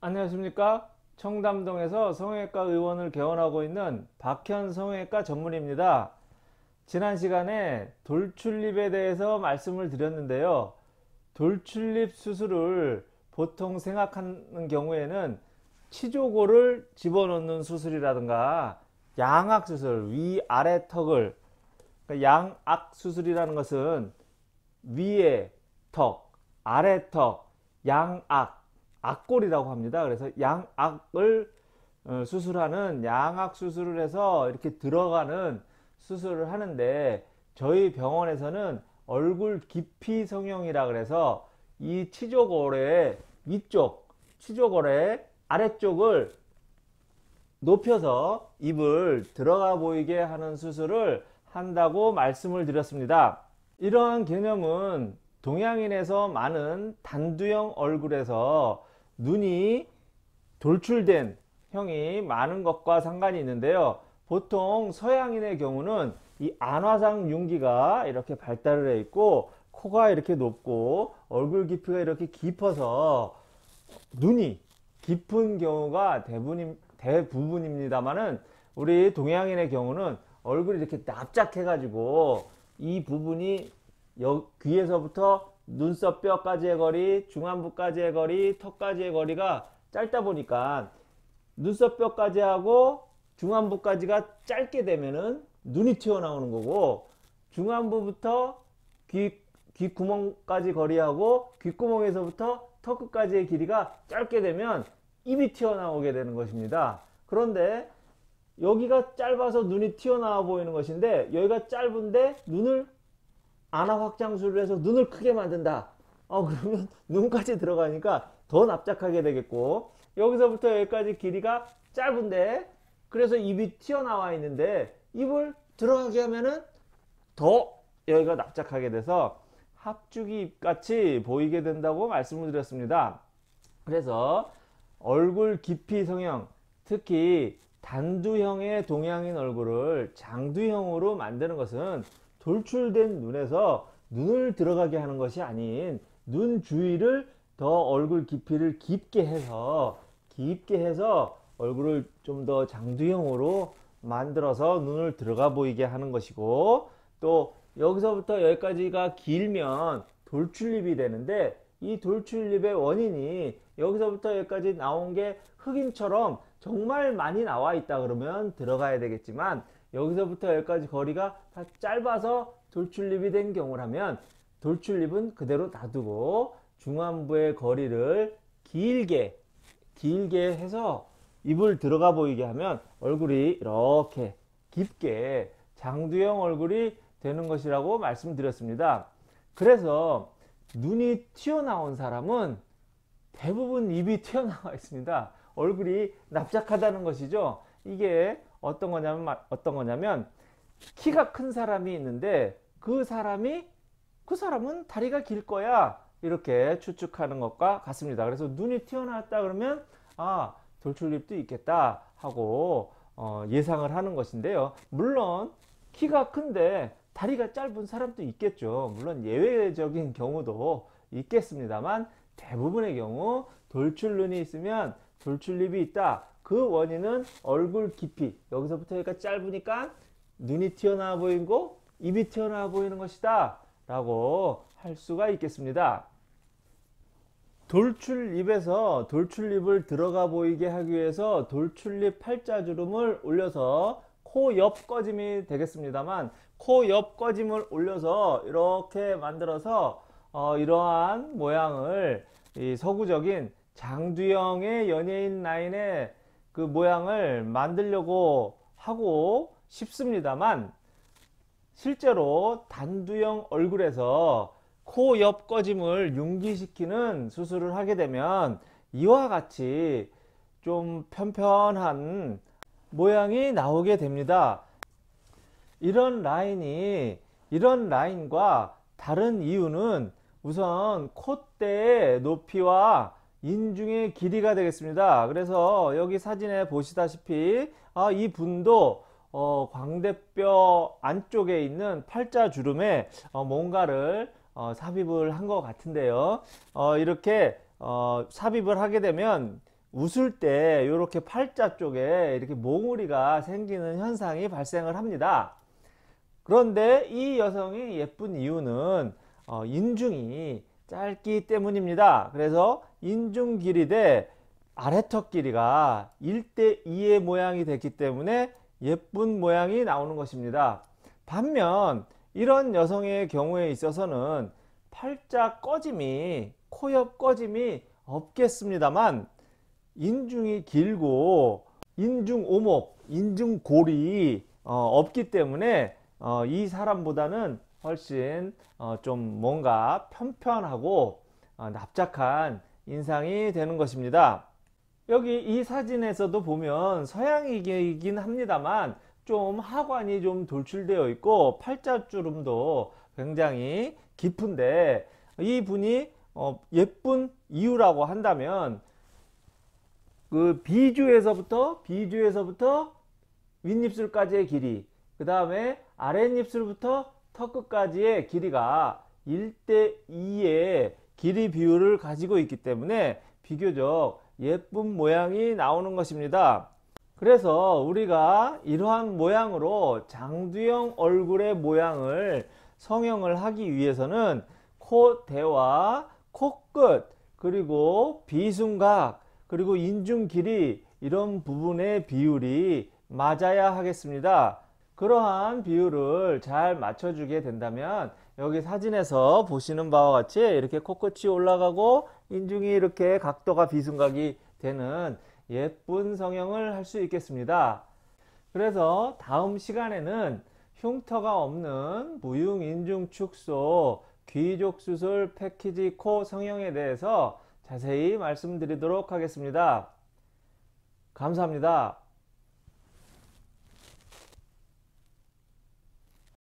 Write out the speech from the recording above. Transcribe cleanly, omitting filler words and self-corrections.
안녕하십니까. 청담동에서 성형외과 의원을 개원하고 있는 박현성형외과 전문의입니다. 지난 시간에 돌출립에 대해서 말씀을 드렸는데요. 돌출립 수술을 보통 생각하는 경우에는 치조골을 집어넣는 수술이라든가 양악수술, 위아래 턱을, 그러니까 양악수술이라는 것은 위에 턱, 아래 턱, 양악, 악골이라고 합니다. 그래서 양악을 수술하는, 양악 수술을 해서 이렇게 들어가는 수술을 하는데, 저희 병원에서는 얼굴 깊이 성형이라 그래서 이 치조골의 위쪽, 치조골의 아래쪽을 높여서 입을 들어가 보이게 하는 수술을 한다고 말씀을 드렸습니다. 이러한 개념은 동양인에서 많은 단두형 얼굴에서 눈이 돌출된 형이 많은 것과 상관이 있는데요. 보통 서양인의 경우는 이 안화상 융기가 이렇게 발달을 해 있고, 코가 이렇게 높고 얼굴 깊이가 이렇게 깊어서 눈이 깊은 경우가 대부분입니다만은, 우리 동양인의 경우는 얼굴이 이렇게 납작해 가지고 이 부분이 귀에서부터 눈썹뼈까지의 거리, 중안부까지의 거리, 턱까지의 거리가 짧다 보니까 눈썹뼈까지 하고 중안부까지가 짧게 되면은 눈이 튀어나오는 거고, 중안부부터 귀구멍까지 거리하고 귓구멍에서부터 턱 끝까지의 길이가 짧게 되면 입이 튀어나오게 되는 것입니다. 그런데 여기가 짧아서 눈이 튀어나와 보이는 것인데, 여기가 짧은데 눈을 안화 확장술을 해서 눈을 크게 만든다. 그러면 눈까지 들어가니까 더 납작하게 되겠고, 여기서부터 여기까지 길이가 짧은데 그래서 입이 튀어나와 있는데 입을 들어가게 하면은 더 여기가 납작하게 돼서 합죽이 입같이 보이게 된다고 말씀을 드렸습니다. 그래서 얼굴 깊이 성형, 특히 단두형의 동양인 얼굴을 장두형으로 만드는 것은 돌출된 눈에서 눈을 들어가게 하는 것이 아닌, 눈 주위를 더 얼굴 깊이를 깊게 해서 얼굴을 좀 더 장두형으로 만들어서 눈을 들어가 보이게 하는 것이고, 또 여기서부터 여기까지가 길면 돌출립이 되는데, 이 돌출립의 원인이 여기서부터 여기까지 나온 게 흑임처럼 정말 많이 나와 있다 그러면 들어가야 되겠지만, 여기서부터 여기까지 거리가 다 짧아서 돌출립이 된 경우라면 돌출립은 그대로 놔두고 중안부의 거리를 길게 해서 입을 들어가 보이게 하면 얼굴이 이렇게 깊게 장두형 얼굴이 되는 것이라고 말씀드렸습니다. 그래서 눈이 튀어나온 사람은 대부분 입이 튀어나와 있습니다. 얼굴이 납작하다는 것이죠. 이게 어떤 거냐면 키가 큰 사람이 있는데 그 사람은 다리가 길 거야, 이렇게 추측하는 것과 같습니다. 그래서 눈이 튀어나왔다 그러면 돌출립도 있겠다 하고 예상을 하는 것인데요. 물론 키가 큰데 다리가 짧은 사람도 있겠죠. 물론 예외적인 경우도 있겠습니다만, 대부분의 경우 돌출눈이 있으면 돌출립이 있다. 그 원인은 얼굴 깊이, 여기서부터 여기가 짧으니까 눈이 튀어나와 보이고 입이 튀어나와 보이는 것이다 라고 할 수가 있겠습니다. 돌출립에서 돌출립을 들어가 보이게 하기 위해서 돌출립 팔자주름을 올려서 코 옆 꺼짐이 되겠습니다만, 코 옆 꺼짐을 올려서 이렇게 만들어서 이러한 모양을, 이 서구적인 장두형의 연예인 라인에 그 모양을 만들려고 하고 싶습니다만, 실제로 단두형 얼굴에서 코 옆 꺼짐을 융기시키는 수술을 하게 되면 이와 같이 좀 편편한 모양이 나오게 됩니다. 이런 라인과 다른 이유는 우선 콧대의 높이와 인중의 길이가 되겠습니다. 그래서 여기 사진에 보시다시피 이 분도 광대뼈 안쪽에 있는 팔자주름에 뭔가를 삽입을 한 것 같은데요. 이렇게 삽입을 하게 되면 웃을 때 이렇게 팔자 쪽에 이렇게 몽우리가 생기는 현상이 발생을 합니다. 그런데 이 여성이 예쁜 이유는 인중이 짧기 때문입니다. 그래서 인중 길이 대 아래턱 길이가 1:2의 모양이 됐기 때문에 예쁜 모양이 나오는 것입니다. 반면 이런 여성의 경우에 있어서는 팔자 꺼짐이, 코옆 꺼짐이 없겠습니다만 인중이 길고 인중 오목, 인중 골이 없기 때문에 이 사람보다는 훨씬 좀 뭔가 편편하고 납작한 인상이 되는 것입니다. 여기 이 사진에서도 보면 서양이긴 합니다만 좀 하관이 좀 돌출되어 있고 팔자주름도 굉장히 깊은데, 이 분이 예쁜 이유라고 한다면 그 비주에서부터 윗입술까지의 길이, 그 다음에 아랫입술부터 턱끝까지의 길이가 1:2의 길이 비율을 가지고 있기 때문에 비교적 예쁜 모양이 나오는 것입니다. 그래서 우리가 이러한 모양으로 장두형 얼굴의 모양을 성형을 하기 위해서는 콧대와 코끝, 그리고 비순각, 그리고 인중 길이, 이런 부분의 비율이 맞아야 하겠습니다. 그러한 비율을 잘 맞춰주게 된다면 여기 사진에서 보시는 바와 같이 이렇게 코끝이 올라가고 인중이 이렇게 각도가 비순각이 되는 예쁜 성형을 할 수 있겠습니다. 그래서 다음 시간에는 흉터가 없는 무흉인중축소 귀족수술 패키지 코 성형에 대해서 자세히 말씀드리도록 하겠습니다. 감사합니다.